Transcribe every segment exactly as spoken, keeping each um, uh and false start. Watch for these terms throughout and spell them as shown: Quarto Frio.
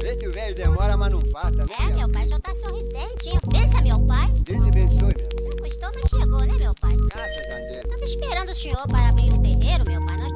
Preto velho demora, mas não farta, né? É, meu pai já tá sorridentinho. Pensa, meu pai. Deus te abençoe, meu pai. Não custou, mas chegou, né, meu pai? Graças a Deus. Tava esperando o senhor para abrir o terreiro, meu pai. Nós...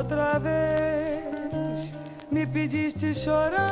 Outra vez me pediste chorando,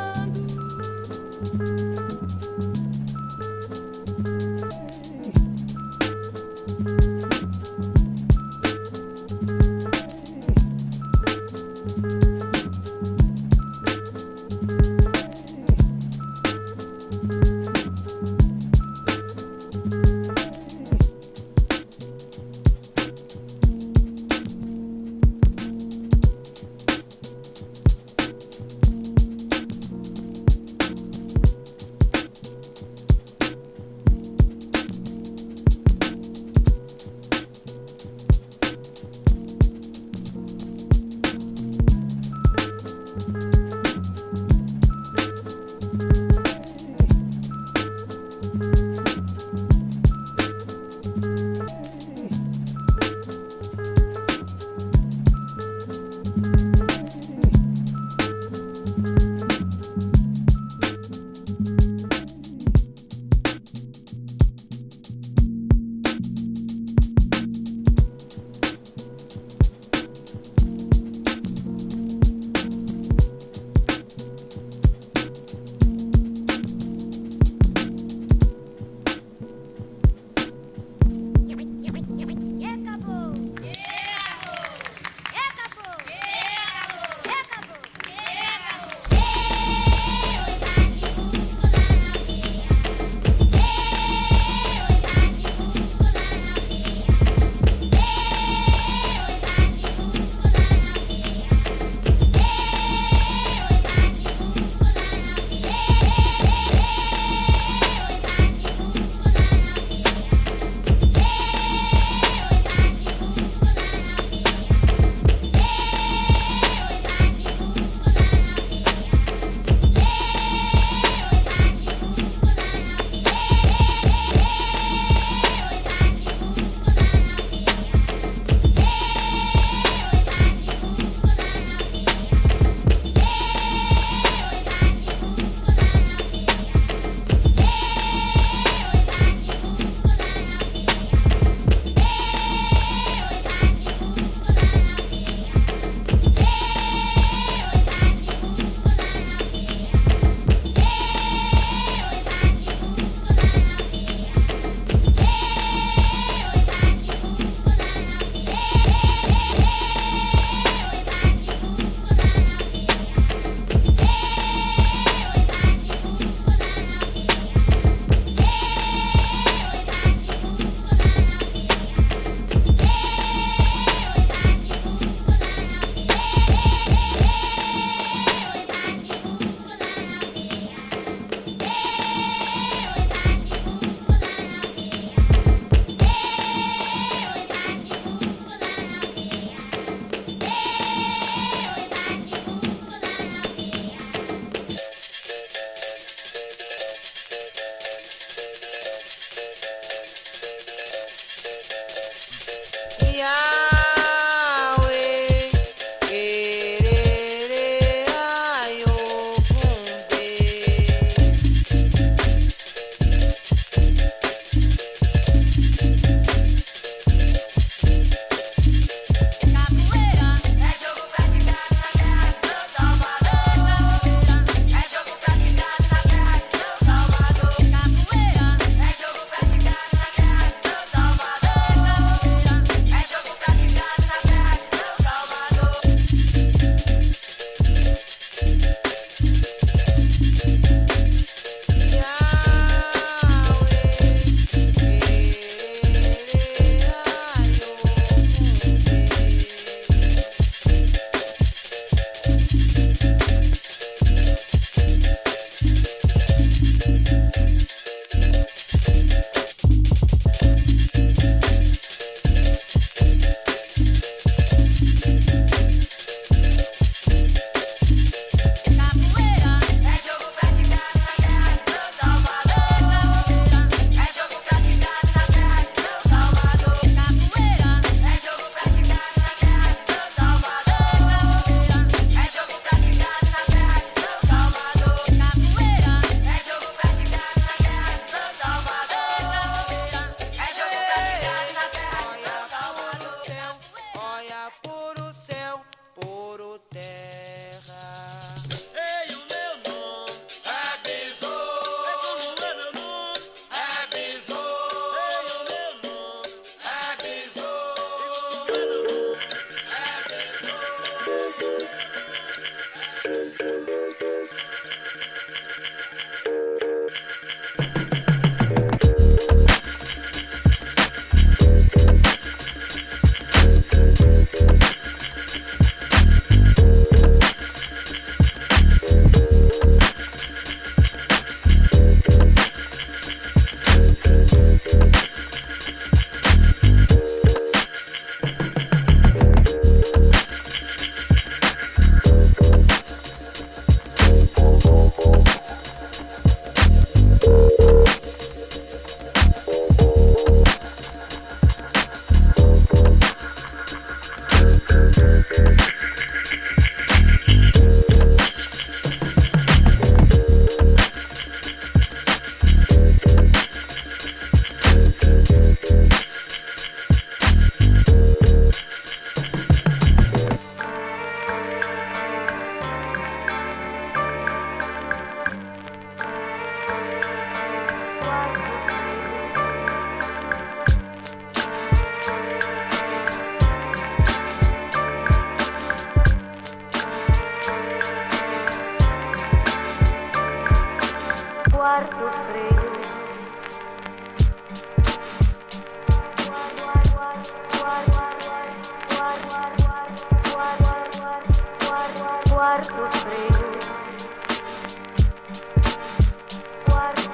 Quarto,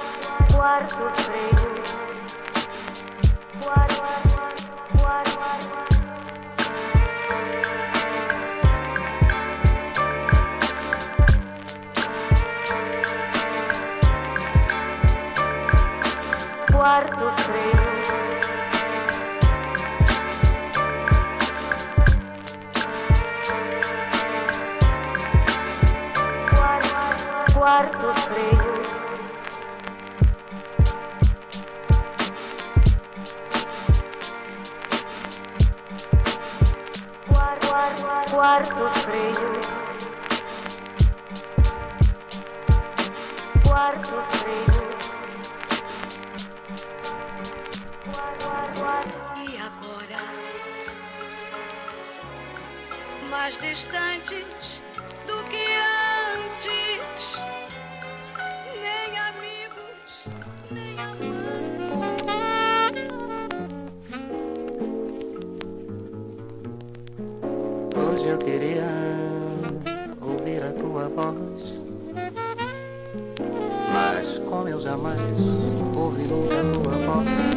quarto frio. Quarto, quarto, quarto. Quarto frio. Quarto frio. Quarto frio. Quarto frio. E agora, mais distantes do que antes. Hoje eu queria ouvir a tua voz, mas como eu jamais ouvi nunca a tua voz.